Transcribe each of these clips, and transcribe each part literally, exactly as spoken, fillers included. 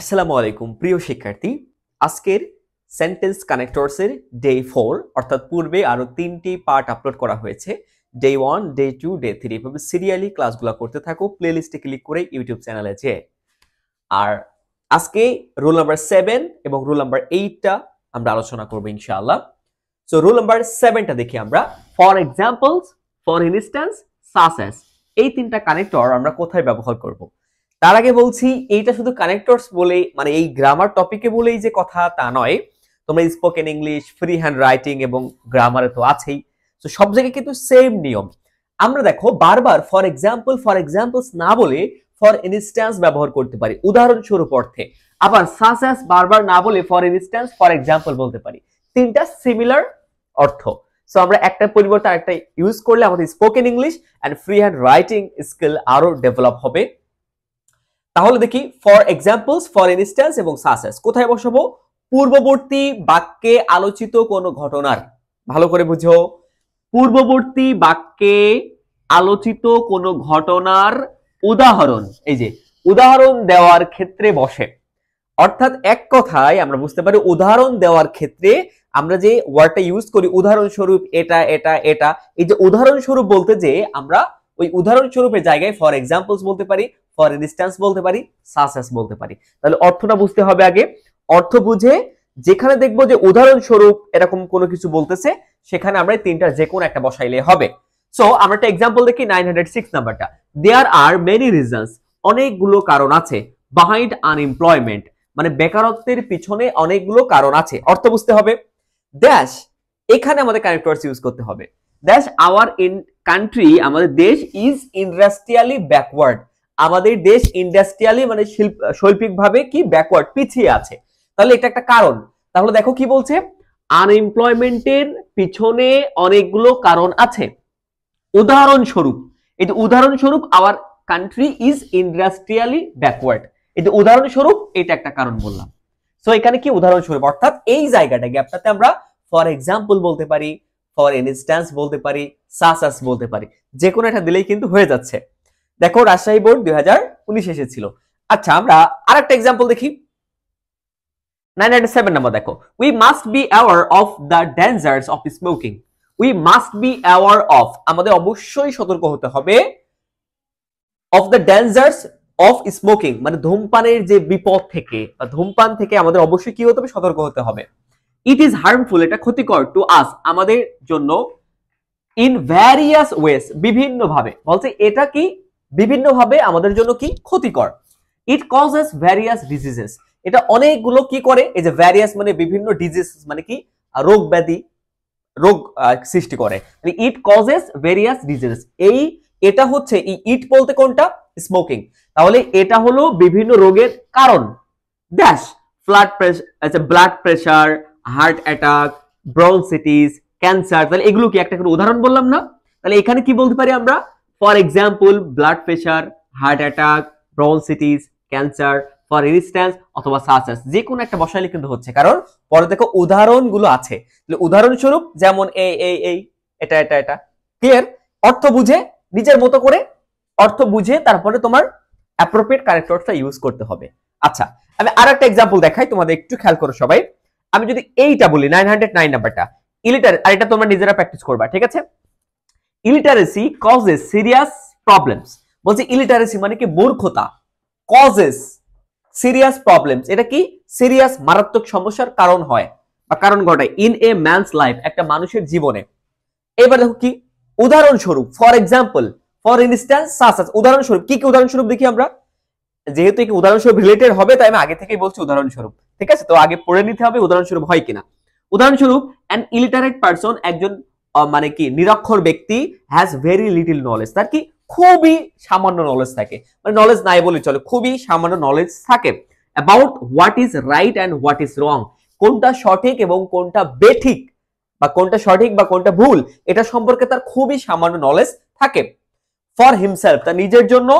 আসসালামু আলাইকুম প্রিয় শিক্ষার্থী, আজকের সেন্টেন্স কানেক্টরসের ডে ফোর অর্থাৎ পূর্বে আরও তিনটি পার্ট আপলোড করা হয়েছে। Day one, day two, day three এভাবে সিরিয়ালি ক্লাসগুলো করতে থাকো। প্লেলিস্টে ক্লিক করে ইউটিউব চ্যানেলে যেয়ে। আর আজকে রোল নাম্বার সেভেন এবং রোল নাম্বার এইটটা আমরা আলোচনা করবো ইনশাআল্লাহ। সো রোল নাম্বার সেভেনটা দেখি আমরা। For examples, for instance, such as, এই তিনটা কানেক্টর আমরা কোথায় ব্যবহার করব। তার আগে বলছি, এইটা শুধু কানেক্টরস বলেই মানে এই গ্রামার টপিকে বলেই যে কথা তা নয়। তোমরা spoken English, free hand writing এবং গ্রামারে তো আছেই। তো সব জায়গায় কিন্তু সেম নিয়ম। আমরা দেখো বারবার ফর এক্সাম্পল, ফর এক্সাম্পলস না বলে ফর ইনস্ট্যান্স ব্যবহার করতে পারি উদাহরণস্বরূপ অর্থে। আবার সাসেস বারবার না বলে ফর ইনস্ট্যান্স, ফর এক্সাম্পল বলতে পারি। তিনটা সিমিলার অর্থ। সো আমরা একটা পরিবর্তে আরেকটা ইউজ করলে আমাদের spoken English and free hand writing skill আরো ডেভেলপ হবে। তাহলে দেখি ফর এক্সাম্পলস, ফর ইনস্ট্যান্স এবং সাসেস কোথায় বসাবো? পূর্ববর্তী বাক্যে আলোচিত কোনো ঘটনার, ভালো করে বুঝো, পূর্ববর্তী বাক্যে আলোচিত কোনো ঘটনার উদাহরণ, এই যে উদাহরণ দেওয়ার ক্ষেত্রে বসে। অর্থাৎ এক কথায় আমরা বুঝতে পারি উদাহরণ দেওয়ার ক্ষেত্রে আমরা যে ওয়ার্ডটা ইউজ করি উদাহরণস্বরূপ এটা এটা এটা, এই যে উদাহরণস্বরূপ বলতে যে আমরা ওই উদাহরণস্বরূপের জায়গায় ফর এক্সাম্পলস বলতে পারি, ফর ইনস্ট্যান্স বলতে পারি, সাসেস বলতে পারি। তাহলে অর্থটা বুঝতে হবে আগে। অর্থ বুঝে যেখানে দেখবো যে উদাহরণস্বরূপ এরকম কোনো কিছু বলতেছে, সেখানে আমরা তিনটা যে কোনো একটা বসাইলে হবে। সো আমরা একটা এক্সাম্পল দেখি নয় শূন্য ছয় নাম্বারটা। দেয়ার আর মেনি রিজনস, অনেকগুলো কারণ আছে, বিহাইন্ড আনএমপ্লয়মেন্ট মানে বেকারত্বের পিছনে অনেকগুলো কারণ আছে। অর্থ বুঝতে হবে। ড্যাশ, এখানে আমাদের কানেক্টরস ইউজ করতে হবে। ড্যাশ আওয়ার ইন কান্ট্রি, আমাদের দেশ, ইজ ইন্ডাস্ট্রিয়ালি ব্যাকওয়ার্ড, আমাদের দেশ ইন্ডাস্ট্রিয়ালি মানে শৈল্পিকভাবে কি ব্যাকওয়ার্ড, পিছিয়ে আছে। তাহলে এটা একটা কারণ। তাহলে দেখো কি বলছে, আনএমপ্লয়মেন্টের পিছনে অনেকগুলো কারণ আছে। উদাহরণস্বরূপ, এটা উদাহরণস্বরূপ our country is industrially backward, এটা উদাহরণস্বরূপ, এটা একটা কারণ বললাম। সো এখানে কি উদাহরণস্বরূপ, অর্থাৎ এই জায়গাটা গ্যাপটাতে আমরা ফর এক্সাম্পল বলতে পারি, ফর ইনস্ট্যান্স বলতে পারি, সাসাস বলতে পারি, যে কোনো একটা দিলেই কিন্তু হয়ে যাচ্ছে। দেখো রাজশাহী বোর্ড দুই হাজার উনিশ এসেছিল। আচ্ছা আমরা আর একটা এক্সাম্পল দেখি নয় শূন্য সাত নাম্বার। দেখো we must be aware of the dangers of smoking. We must be aware of, আমাদের অবশ্যই সতর্ক হতে হবে, of the dangers of smoking মানে ধূমপানের যে বিপদ থেকে, ধূমপান থেকে আমাদের অবশ্যই কি হতে হবে, সতর্ক হতে হবে। ইট ইজ হার্মফুল, এটা ক্ষতিকর, টু আস, আমাদের জন্য, ইন ভ্যারিয়াস ওয়েস বিভিন্নভাবে, বলছে এটা কি বিভিন্নভাবে আমাদের জন্য কি ক্ষতিকর। ইট কজেস ভ্যারিয়াস ডিজিজেস, এটা অনেকগুলো কি করে, এই যে ভ্যারিয়াস মানে বিভিন্ন, ডিজিজ মানে কি রোগ ব্যাধি, রোগ সৃষ্টি করে। মানে ইট কজেস ভ্যারিয়াস ডিজিজেস, এই এটা হচ্ছে, ইট বলতে কোনটা, স্মোকিং, তাহলে এটা হলো বিভিন্ন রোগের কারণ। ড্যাশ ব্লাড প্রেশার, আচ্ছা blood pressure, heart attack, bronchitis, cancer, তাহলে এগুলো কি একটা করে উদাহরণ বললাম না। তাহলে এখানে কি বলতে পারি আমরা, for example blood pressure, heart attack, bronchitis, cancer, for instance অথবা সাসেস, যে কোনো একটা বসাইলে কিন্তু হচ্ছে। কারণ পরে দেখো উদাহরণগুলো আছে, তাহলে উদাহরণস্বরূপ যেমন এই এই এই এটা এটা এটা, ক্লিয়ার। অর্থ বুঝে নিজের মতো করে, অর্থ বুঝে তারপরে তোমার অ্যাপ্রোপ্রিয়েট কানেক্টরটা ইউজ করতে হবে। আচ্ছা আমি আর একটা এক্সাম্পল দেখাই, তোমাদের একটু খেয়াল করো সবাই। আমি যদি এইটা বলি নয় শূন্য নয় নাম্বারটা, ইলিটার, আর এটা তোমরা নিজেরা প্র্যাকটিস করবা, ঠিক আছে। ইলিটারেসি কজেস সিরিয়াস প্রবলেমস, বলছে ইলিটারেসি মানে কি মূর্খতা, কজেস সিরিয়াস প্রবলেমস, এটা কি সিরিয়াস মারাত্মক সমস্যার কারণ হয় বা কারণ ঘটায়, ইন এ ম্যানস লাইফ, একটা মানুষের জীবনে। এবার দেখো কি উদাহরণস্বরূপ, for example, for instance, such as, উদাহরণস্বরূপ কি কি উদাহরণস্বরূপ দেখি আমরা, যেহেতু কি উদাহরণস্বরূপ রিলেটেড হবে তাই আমি আগে থেকেই বলছি উদাহরণস্বরূপ, ঠিক আছে। তো আগে পড়ে নিতে হবে উদাহরণস্বরূপ হয় কিনা। উদাহরণস্বরূপ অ্যান ইলিটারেট পারসন, একজন মানে কি নিরক্ষর ব্যক্তি, হ্যাজ ভেরি লিটল নলেজ, তার কি খুবই সামান্য নলেজ থাকে, মানে নলেজ নাই বলে চলে, খুবই সামান্য নলেজ থাকে, about what is right and what is wrong, কোনটা সঠিক এবং কোনটা বেঠিক বা কোনটা সঠিক বা কোনটা ভুল, এটা সম্পর্কে তার খুবই সামান্য নলেজ থাকে। ফর হিমসেলফ, তার নিজের জন্য,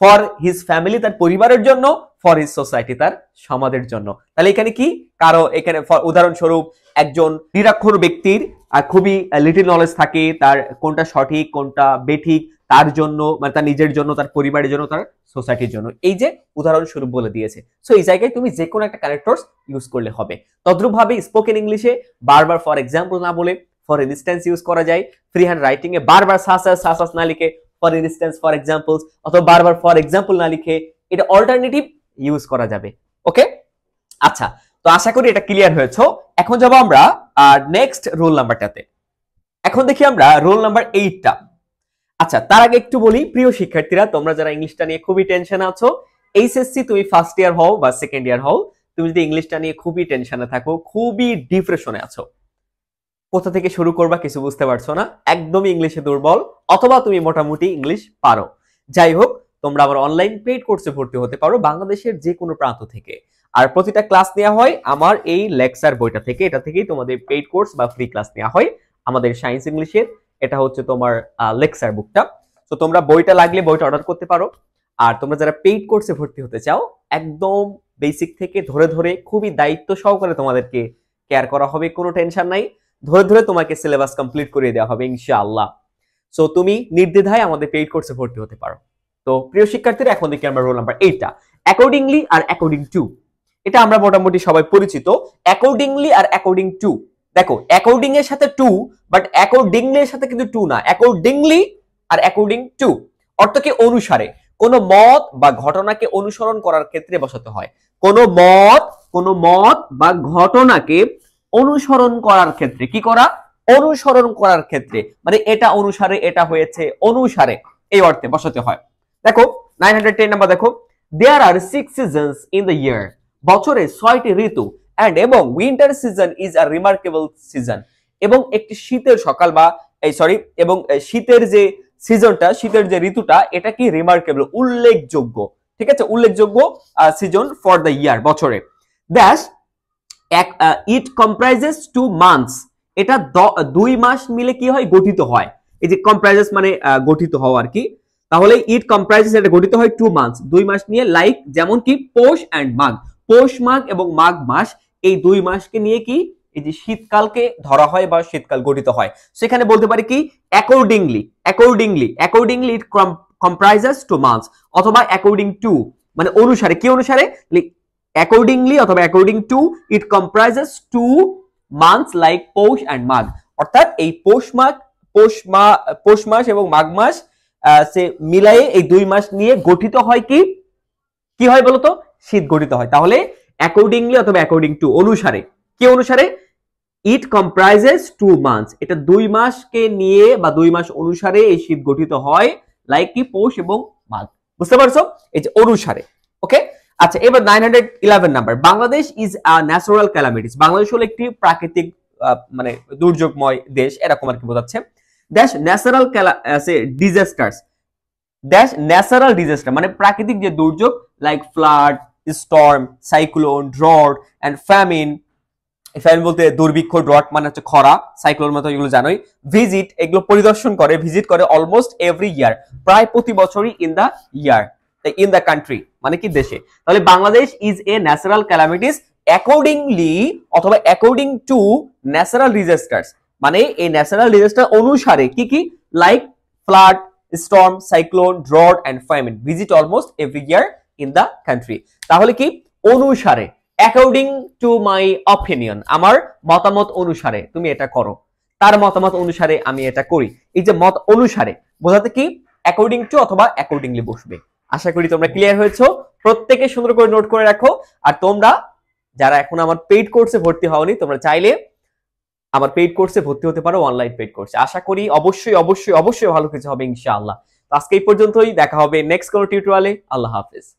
ফর হিজ ফ্যামিলি, তার পরিবারের জন্য, ফর হিজ সোসাইটি, তার সমাজের জন্য। তাহলে এখানে কি কারো, এখানে উদাহরণস্বরূপ একজন নিরক্ষর ব্যক্তির খুবই লিটল নলেজ থাকে, তার কোনটা সঠিক কোনটা বেঠিক তার জন্য, মানে তার নিজের জন্য, তার পরিবারের জন্য, তার সোসাইটির জন্য, এই যে উদাহরণস্বরূপ বলে দিয়েছে। সো এই জায়গায় তুমি যে কোনো একটা কানেক্টরস ইউজ করলে হবে। তদ্রুপভাবে স্পোকেন ইংলিশে বারবার ফর এক্সাম্পল না বলে ফর ইনস্ট্যান্স ইউজ করা যায়। ফ্রি হ্যান্ড রাইটিং এ বারবার সাসাস সাসাস না লিখে ফর ইনস্ট্যান্স, ফর এক্সাম্পলস, অথবা বারবার ফর এক্সাম্পল না লিখে এটা অল্টারনেটিভ ইউজ করা যাবে। ওকে, আচ্ছা, তো আশা করি এটা ক্লিয়ার হয়েছে। এখন যাব আমরা আর নেক্সট রোল নাম্বারটাতে। এখন দেখি আমরা রোল নাম্বার এইটটা। আচ্ছা, তার আগে একটু বলি, প্রিয় শিক্ষার্থীরা, তোমরা যারা ইংলিশটা নিয়ে খুবই টেনশন আছো, এইচএসসি তুমি ফার্স্ট ইয়ার হও বা সেকেন্ড ইয়ার হও, তুমি যদি ইংলিশটা নিয়ে খুবই টেনশনে থাকো, খুবই ডিপ্রেশনে আছো, কোথা থেকে শুরু করবা কিছু বুঝতে পারছো না, একদমই ইংলিশে দুর্বল, অথবা তুমি মোটামুটি ইংলিশ পারো, যাই হোক, তোমরা আবার অনলাইন পেইড কোর্সে ভর্তি হতে পারো বাংলাদেশের যে কোনো প্রান্ত থেকে। আর প্রতিটা ক্লাস নেওয়া হয় আমার এই লেকচার বইটা থেকে, এটা থেকেই তোমাদের পেইড কোর্স বা ফ্রি ক্লাস নেওয়া হয় আমাদের সায়েন্স ইংলিশের। এটা হচ্ছে তোমার লেকচার বুকটা। তো তোমরা বইটা লাগলে বইটা অর্ডার করতে পারো। আর তোমরা যারা পেইড কোর্সে ভর্তি হতে চাও, একদম বেসিক থেকে ধরে ধরে খুবই দায়িত্ব সহকারে তোমাদেরকে কেয়ার করা হবে, কোনো টেনশন নাই, ধরে ধরে তোমাকে সিলেবাস কমপ্লিট করিয়ে দেওয়া হবে ইনশাআল্লাহ। সো তুমি নির্দ্বিধায় আমাদের পেইড কোর্সে ভর্তি হতে পারো। তো প্রিয় শিক্ষার্থীরা, এখন দেখি আমরা রোল নাম্বার এইটটা, অ্যাকর্ডিংলি আর অ্যাকর্ডিং টু। এটা আমরা মোটামুটি সবাই পরিচিত, অ্যাকর্ডিংলি আর অ্যাকর্ডিং টু। দেখো, অ্যাকর্ডিং এর সাথে টু, বাট অ্যাকর্ডিংলি এর সাথে কিন্তু টু না, অ্যাকর্ডিংলি আর অ্যাকর্ডিং টু। অর্থ কি? অনুসারে, কোনো মত বা ঘটনাকে অনুসরণ করার ক্ষেত্রে বসাতে হয়। কোনো মত, কোনো মত বা ঘটনাকে অনুসরণ করার ক্ষেত্রে কি করা? অনুসরণ করার ক্ষেত্রে, মানে এটা অনুসারে এটা হয়েছে, অনুসারে এই অর্থে বসাতে হয়। দেখো নাইন হান্ড্রেড টেন নাম্বার, দেখো there are six seasons in the year, বছরে ছয়টি ঋতু, and এবং winter season is a remarkable season, এবং একটি শীতের সকাল বা এই সরি এবং শীতের যে সিজনটা, শীতের যে ঋতুটা, এটা কি রিমার্কেবল, উল্লেখযোগ্য, ঠিক আছে, উল্লেখযোগ্য সিজন ফর দ্য ইয়ার, বছরে। দ্যাশ ইট কম্প্রাইজেস টু মান্থস, এটা দুই মাস মিলে কি হয়? গঠিত হয়। এই যে কম্প্রাইজেস মানে গঠিত হওয়া আর কি, তাহলে ইট কম্প্রাইজেস, এটা গঠিত হয় টু মান্থস, দুই মাস নিয়ে, লাইক যেমন কি পৌষ অ্যান্ড মাঘ, পৌষ মাঘ এবং মাঘ মাস, এই দুই মাসকে নিয়ে কি এই যে শীতকালকে ধরা হয় বা শীতকাল গঠিত হয়। সেখানে বলতে পারি কি accordingly, accordingly accordingly it comprises two months, অথবা অ্যাকর্ডিং টু, মানে অনুসারে, কি অনুসারে, অ্যাকর্ডিংলি অথবা according to it comprises two months like Poush and Magh. অর্থাৎ এই পৌষ মাঘ, পৌষ মা পৌষ মাস এবং মাঘ মাস সে মিলায়ে এই দুই মাস নিয়ে গঠিত হয় কি কি হয় বলতো? শীত গঠিত হয়। তাহলে অ্যাকর্ডিংলি অথবা অ্যাকর্ডিং টু, অনুসারে, কি অনুসারে? ইট কম্প্রাইজেস টু মান্থস, এটা দুই মাসকে নিয়ে বা দুই মাস অনুসারে এই শীত গঠিত হয়, লাইক কি পৌষ এবং মাঘ। বুঝতে পারছো? এই যে অনুসারে। ওকে, আচ্ছা, এবার nine hundred eleven number, Bangladesh is a natural calamities, Bangladesh হলো একটি প্রাকৃতিক মানে দুর্যোগময় দেশ, এরকম আর কি বোঝাচ্ছে। দ্যাশ ন্যাচারাল ডিজাস্টার্স, দ্যাশ ন্যাচারাল ডিজাস্টার মানে প্রাকৃতিক যে দুর্যোগ, like flood, storm, cyclone, drought and famine, famine বলতে দুর্ভিক্ষ, ড্রট মানে হচ্ছে খরা, সাইক্লোন মতো এগুলো জানোই। ভিজিট, এগুলো পরিদর্শন করে, ভিজিট করে অলমোস্ট এভরি ইয়ার, প্রায় প্রতি বছরই, in the year, in the country মানে কি দেশে। তাহলে Bangladesh is a natural calamities accordingly অথবা অ্যাকর্ডিং টু ন্যাচারাল ডিজাস্টার্স, মানে এই ন্যাচারাল ডিজাস্টার অনুসারে কি কি, like flood, storm, cyclone, drought and famine, visit almost every year in the country. তাহলে কি অনুসারে, অ্যাকর্ডিং টু মাই অপিনিয়ন, আমার মতামত অনুসারে তুমি এটা করো, তার মতামত অনুসারে আমি এটা করি, এই যে মত অনুসারে বোঝাতে কি অ্যাকর্ডিং টু অথবা অ্যাকর্ডিংলি বসবে। আশা করি তোমরা ক্লিয়ার হয়েছো। প্রত্যেকে সুন্দর করে নোট করে রাখো। আর তোমরা যারা এখন আমার পেইড কোর্সে ভর্তি হওনি, তোমরা চাইলে আমার পেইড কোর্সে ভর্তি হতে পারো, অনলাইন পেইড কোর্সে। আশা করি অবশ্যই অবশ্যই অবশ্যই ভালো কিছু হবে ইনশাআল্লাহ। তো আজকে এই পর্যন্তই, দেখা হবে নেক্সট কোনো টিউটোরিয়ালে। আল্লাহ হাফেজ।